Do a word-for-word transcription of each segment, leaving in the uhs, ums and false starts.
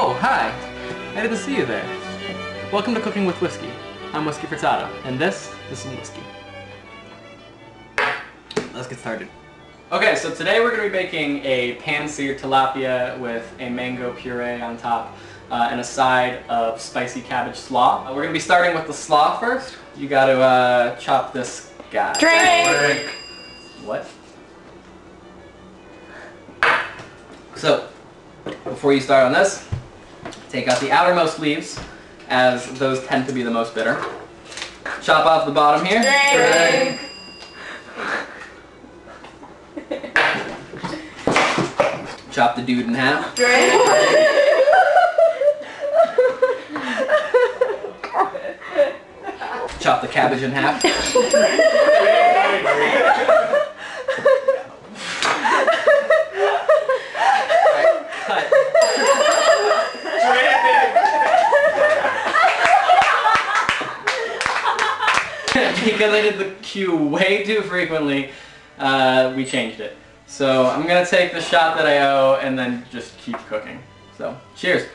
Oh, hi! I didn't see you there. Welcome to Cooking with Whiskey. I'm Whiskey Furtado, and this is some whiskey. Let's get started. Okay, so today we're going to be making a pan-seared tilapia with a mango puree on top uh, and a side of spicy cabbage slaw. Uh, we're going to be starting with the slaw first. You got to uh, chop this guy. Drink! Drink. What? So, before you start on this, take out the outermost leaves, as those tend to be the most bitter. Chop off the bottom here. Drink. Drink. Chop the dude in half. Drink. Chop the cabbage in half. Because I did the cue way too frequently, uh, we changed it. So I'm going to take the shot that I owe and then just keep cooking. So, cheers!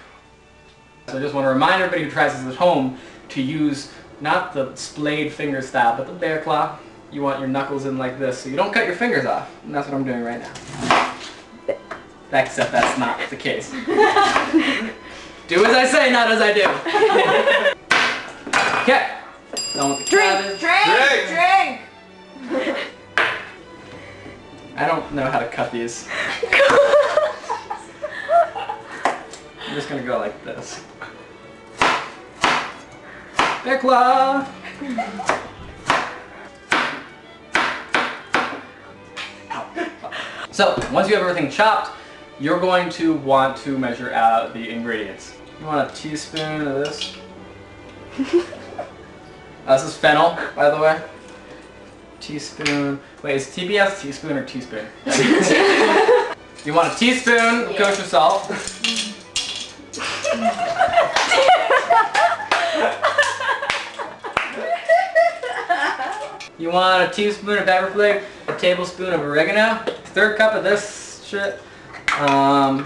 So I just want to remind everybody who tries this at home to use not the splayed finger style, but the bear claw. You want your knuckles in like this so you don't cut your fingers off. And that's what I'm doing right now. Except that's not the case. Do as I say, not as I do. Okay. Done with the drink, drink, drink, drink! I don't know how to cut these. I'm just gonna go like this. Bear claw! So, once you have everything chopped, you're going to want to measure out the ingredients. You want a teaspoon of this. Uh, this is fennel, by the way. Teaspoon. Wait, is T B S teaspoon or teaspoon? You want a teaspoon of yeah. kosher salt. You want a teaspoon of pepper flake, a tablespoon of oregano, a third cup of this shit, um,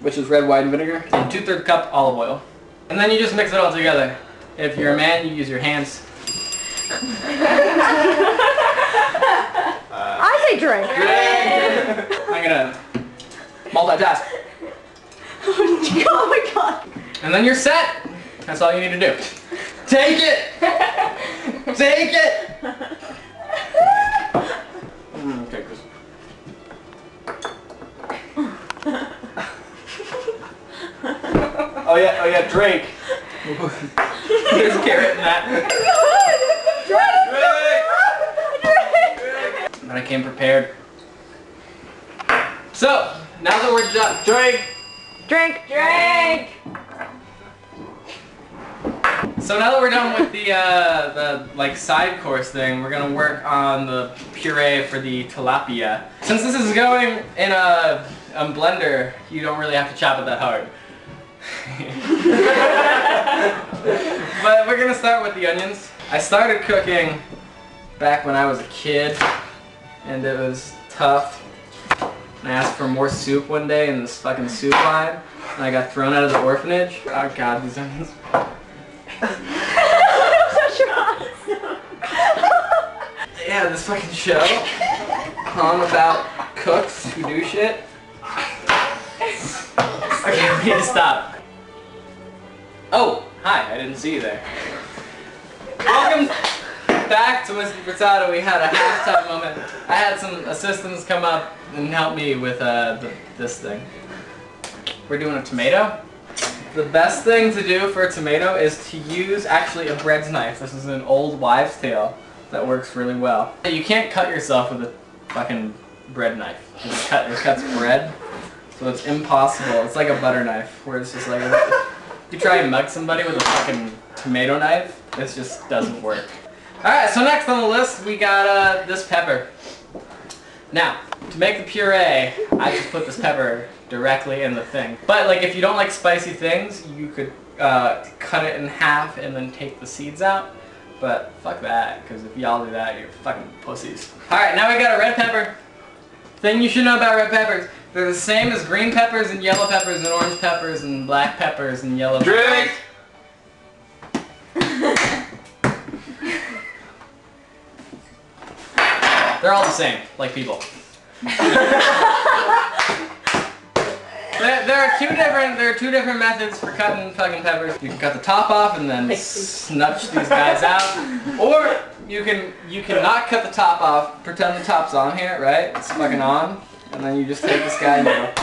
which is red wine vinegar, and two-thirds cup olive oil. And then you just mix it all together. If you're a man, you use your hands. uh, I say drink. drink. I'm gonna multitask. Oh my god. And then you're set. That's all you need to do. Take it. Take it. Mm, okay, Chris. Oh yeah. Oh yeah. Drink. There's a carrot in that. Drink! Drink! Drink! But I came prepared. So, now that we're done, drink! Drink! Drink! So now that we're done with the, uh, the like side course thing, we're gonna work on the puree for the tilapia. Since this is going in a, a blender, you don't really have to chop it that hard. But we're gonna start with the onions. I started cooking back when I was a kid, and it was tough. And I asked for more soup one day in this fucking soup line, and I got thrown out of the orphanage. Oh god, these onions. Yeah, this fucking show on about cooks who do shit. Okay, we need to stop. Oh, hi, I didn't see you there. Welcome back to Whiskey Furtado. We had a halftime moment. I had some assistants come up and help me with uh, the, this thing. We're doing a tomato. The best thing to do for a tomato is to use actually a bread's knife. This is an old wives' tale that works really well. You can't cut yourself with a fucking bread knife. It, cut, it cuts bread. So it's impossible. It's like a butter knife, where it's just like, if you try and mug somebody with a fucking tomato knife, it just doesn't work. Alright, so next on the list, we got uh, this pepper. Now, to make the puree, I just put this pepper directly in the thing. But like, if you don't like spicy things, you could uh, cut it in half and then take the seeds out. But fuck that, because if y'all do that, you're fucking pussies. Alright, now we got a red pepper. Thing you should know about red peppers. They're the same as green peppers and yellow peppers and orange peppers and black peppers and yellow peppers. Drink! They're all the same, like people. There, there are two different. There are two different methods for cutting fucking peppers. You can cut the top off and then snutch these guys out, or you can you can not cut the top off. Pretend the top's on here, right? It's fucking on, and then you just take this guy and go.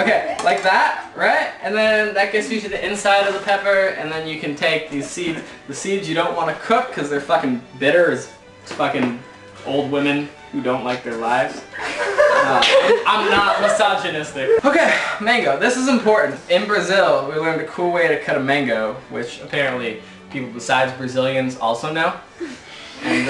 Okay, like that, right? And then that gets you to the inside of the pepper, and then you can take these seeds. The seeds you don't want to cook because they're fucking bitter as fucking. Old women who don't like their lives. Uh, I'm not misogynistic. Okay, mango. This is important. In Brazil, we learned a cool way to cut a mango, which apparently people besides Brazilians also know. And,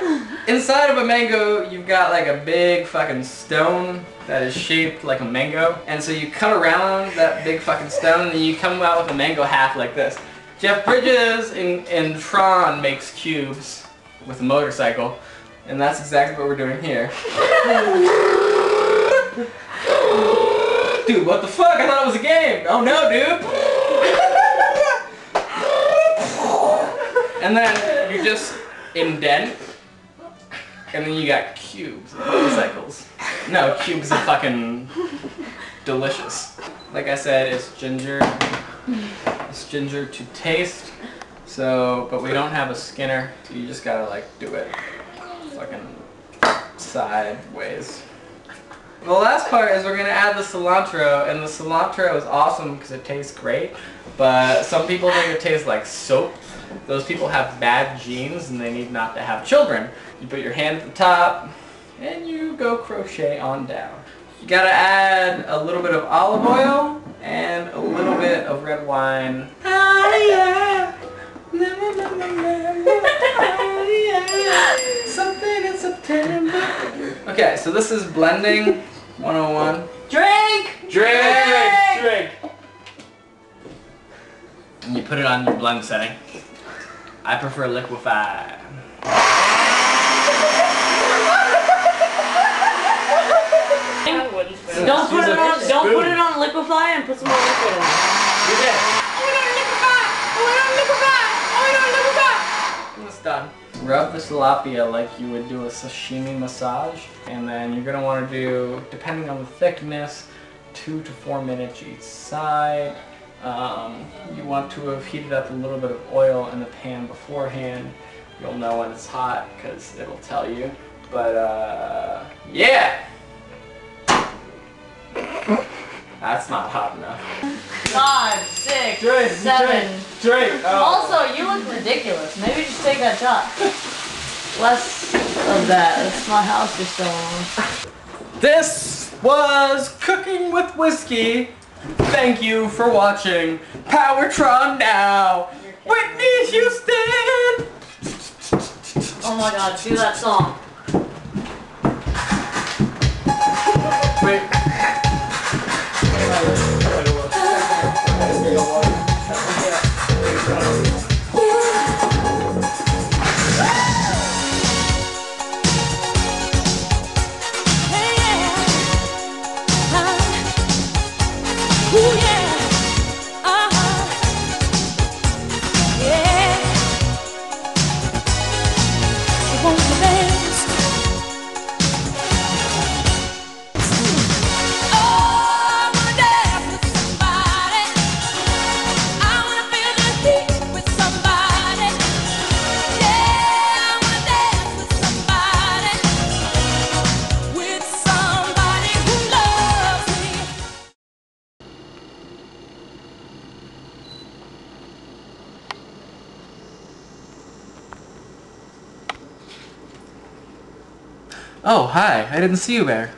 uh, inside of a mango, you've got like a big fucking stone that is shaped like a mango. And so you cut around that big fucking stone and you come out with a mango half like this. Jeff Bridges in, in Tron makes cubes with a motorcycle, and that's exactly what we're doing here. Dude, what the fuck? I thought it was a game! Oh no, dude! And then you just indent, and then you got cubes of motorcycles. No, cubes are fucking delicious. Like I said, it's ginger. It's ginger to taste. So, but we don't have a skinner, so you just gotta like do it fucking sideways. The last part is we're gonna add the cilantro, and the cilantro is awesome because it tastes great, but some people think it tastes like soap. Those people have bad genes and they need not to have children. You put your hand at the top and you go crochet on down. You gotta add a little bit of olive oil and a little bit of red wine. Oh, yeah. Something in September. Okay, so this is blending one oh one. Drink! Drink! Drink! And you put it on your blend setting. I prefer liquefy. Don't put it on. Don't put it on liquefy and put some more liquid on. You did. Oh, no, liquefy! Oh, no, liquefy! It's done. Rub the tilapia like you would do a sashimi massage, and then you're going to want to do, depending on the thickness, two to four minutes each side. Um, you want to have heated up a little bit of oil in the pan beforehand. You'll know when it's hot because it'll tell you. But uh, yeah! That's not hot enough. Five, six, Drake, seven. Drake, Drake. Oh. Also, you look ridiculous. Maybe just take that shot. Less of that. That's my house just on. This was Cooking with Whiskey. Thank you for watching. Powertron now. Whitney Houston. Oh my God! Do that song. Wait. Oh, hi. I didn't see you there.